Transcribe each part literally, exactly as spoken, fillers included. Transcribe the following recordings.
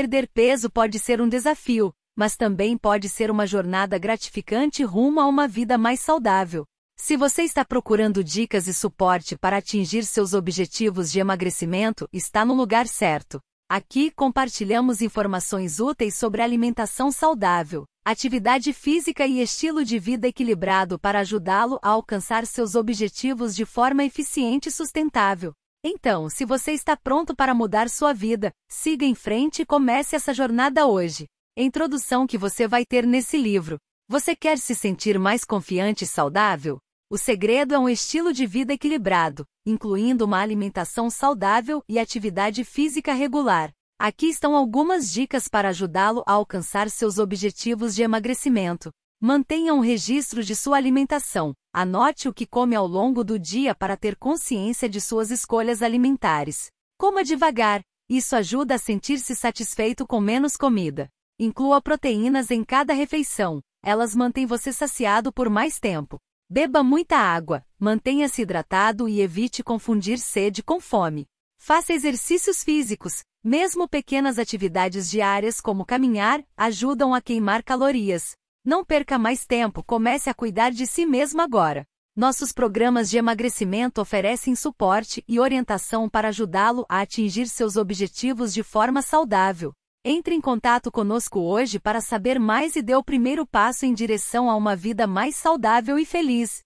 Perder peso pode ser um desafio, mas também pode ser uma jornada gratificante rumo a uma vida mais saudável. Se você está procurando dicas e suporte para atingir seus objetivos de emagrecimento, está no lugar certo. Aqui compartilhamos informações úteis sobre alimentação saudável, atividade física e estilo de vida equilibrado para ajudá-lo a alcançar seus objetivos de forma eficiente e sustentável. Então, se você está pronto para mudar sua vida, siga em frente e comece essa jornada hoje. Introdução que você vai ter nesse livro. Você quer se sentir mais confiante e saudável? O segredo é um estilo de vida equilibrado, incluindo uma alimentação saudável e atividade física regular. Aqui estão algumas dicas para ajudá-lo a alcançar seus objetivos de emagrecimento. Mantenha um registro de sua alimentação. Anote o que come ao longo do dia para ter consciência de suas escolhas alimentares. Coma devagar. Isso ajuda a sentir-se satisfeito com menos comida. Inclua proteínas em cada refeição. Elas mantêm você saciado por mais tempo. Beba muita água. Mantenha-se hidratado e evite confundir sede com fome. Faça exercícios físicos. Mesmo pequenas atividades diárias como caminhar ajudam a queimar calorias. Não perca mais tempo, comece a cuidar de si mesmo agora. Nossos programas de emagrecimento oferecem suporte e orientação para ajudá-lo a atingir seus objetivos de forma saudável. Entre em contato conosco hoje para saber mais e dê o primeiro passo em direção a uma vida mais saudável e feliz.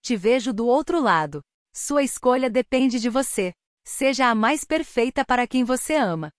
Te vejo do outro lado. Sua escolha depende de você. Seja a mais perfeita para quem você ama.